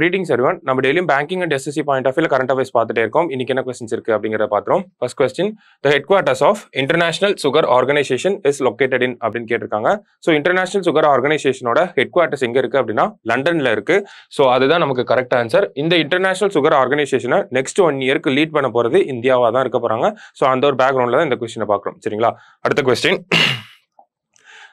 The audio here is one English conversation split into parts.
Greetings everyone. Now, daily banking and SSC point of view current affairs paathutte irukom. Inikku enna questions irukku abingra paatrom. First question, the headquarters of International Sugar Organization is located in abdin ketirukanga. So International Sugar Organization oda headquarters enga irukku abdina London la irukku. So adha namakku correct answer. Inda International Sugar Organization next 1 year ku lead panna poradhu Indiava dhaan irukka poranga. So andha or background la dhaan indha question paakrom. Seringla adutha question.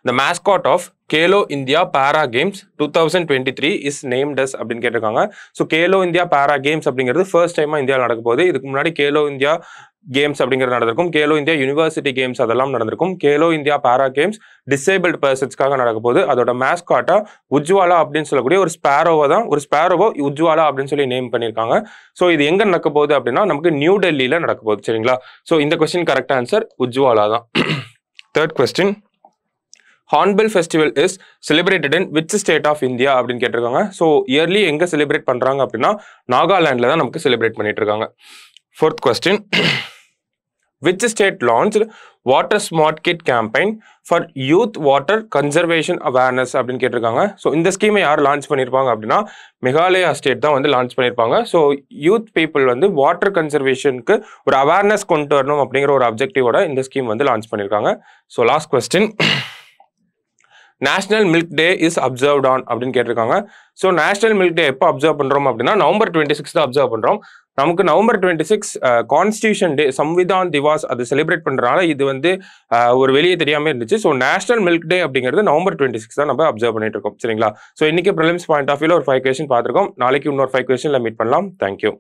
The mascot of Khelo India Para Games 2023 is named as abdin ketirukanga. So Khelo India Para Games abdingiradhu first time India la nadakapodhu. Idukku munnadi Khelo India Games abdingiradhu nadandirkum. Khelo India University Games adallam nadandirkum. Khelo India Para Games disabled persons kaga nadakapodhu. Adoda mascot Ujjwala abdin sollakudi or sparrow dhaan or sparrow Ujjwala abdin solli name pannirukanga. So idu enga nadakapodhu appadina namakku New Delhi la nadakapodhu. Seringla so indha question correct answer Ujjwala dhaan. Third question, Hornbill Festival is celebrated in which state of India abdin ketirukanga. So yearly enga celebrate pandranga appadina Nagaland la dhaan namukku celebrate panniterukanga. Fourth question, which state launched Water Smart Kit campaign for youth water conservation awareness abdin ketirukanga. So in the scheme yaar launch pannirupanga appadina Meghalaya state dhaan vandu launch pannirupanga. So youth people vandu water conservation ku or awareness kondu varanum abdingra or objective oda in the scheme vandu launch pannirukanga. So last question, National Milk Day is observed on abdin ketirukanga. So National Milk Day eppa observe pandrom appadina November 26th observe pandrom. நமக்கு November 26 constitution day Samvidhan Diwas அது celebrate பண்ணுறதுனால இது வந்து ஒரு வெளியே தெரியாமல் இருந்துச்சு. So national milk டே அப்படிங்கிறது நவம்பர் 26 தான் நம்ம அப்சர்வ் பண்ணிட்டு இருக்கோம். சரிங்களா. ஸோ இன்னைக்கு ப்ரிலிம்ஸ் பாயிண்ட் ஆஃப் வியூல ஒரு 5 கொஸ்டின் பார்த்துருக்கோம். நாளைக்கு இன்னொரு 5 கொஸ்டின்ல மீட் பண்ணலாம். தேங்க்யூ.